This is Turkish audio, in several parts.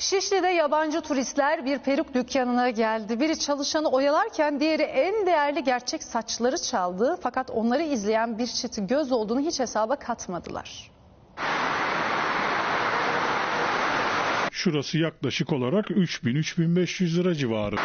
Şişli'de yabancı turistler bir peruk dükkanına geldi. Biri çalışanı oyalarken diğeri en değerli gerçek saçları çaldı. Fakat onları izleyen bir çiftin göz olduğunu hiç hesaba katmadılar. Şurası yaklaşık olarak 3000-3500 lira civarı.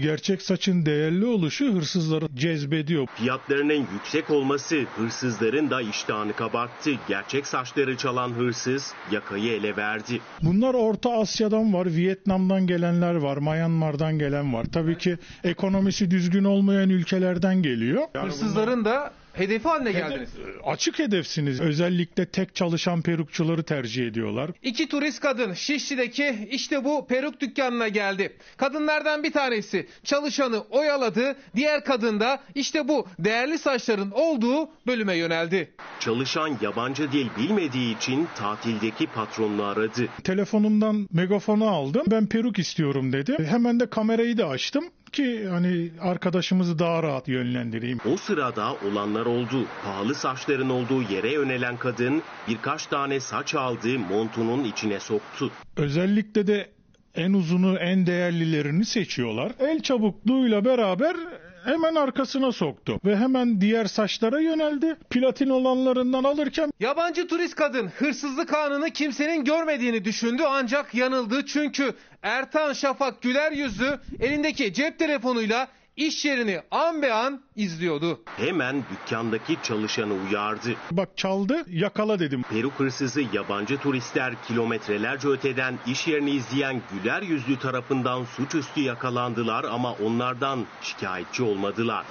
Gerçek saçın değerli oluşu hırsızları cezbediyor. Fiyatlarının yüksek olması hırsızların da iştahını kabarttı. Gerçek saçları çalan hırsız yakayı ele verdi. Bunlar Orta Asya'dan var, Vietnam'dan gelenler var, Myanmar'dan gelen var. Tabii ki ekonomisi düzgün olmayan ülkelerden geliyor. Hırsızların da hedefi haline geldiniz. Açık hedefsiniz. Özellikle tek çalışan perukçuları tercih ediyorlar. İki turist kadın Şişli'deki işte bu peruk dükkanına geldi. Kadınlardan bir tanesi çalışanı oyaladı. Diğer kadın da işte bu değerli saçların olduğu bölüme yöneldi. Çalışan yabancı dil bilmediği için tatildeki patronunu aradı. Telefonumdan megafonu aldım. Ben peruk istiyorum dedi. Hemen de kamerayı da açtım ki hani arkadaşımızı daha rahat yönlendireyim. O sırada olanlar oldu. Pahalı saçların olduğu yere yönelen kadın birkaç tane saç aldı, montunun içine soktu. Özellikle de en uzunu, en değerlilerini seçiyorlar. El çabukluğuyla beraber hemen arkasına soktu ve hemen diğer saçlara yöneldi. Platin olanlarından alırken yabancı turist kadın hırsızlık anını kimsenin görmediğini düşündü ancak yanıldı. Çünkü Ertan Şafak Güler yüzlü elindeki cep telefonuyla İş yerini an be an izliyordu. Hemen dükkandaki çalışanı uyardı. Bak çaldı, yakala dedim. Peruk hırsızı yabancı turistler kilometrelerce öteden iş yerini izleyen güler yüzlü tarafından suçüstü yakalandılar ama onlardan şikayetçi olmadılar.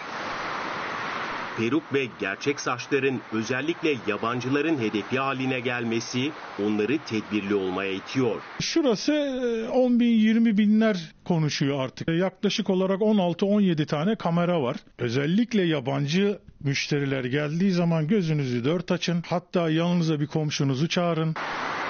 Peruk ve gerçek saçların özellikle yabancıların hedefi haline gelmesi onları tedbirli olmaya itiyor. Şurası 10.000-20.000'ler konuşuyor artık. Yaklaşık olarak 16-17 tane kamera var. Özellikle yabancı müşteriler geldiği zaman gözünüzü dört açın. Hatta yanınıza bir komşunuzu çağırın.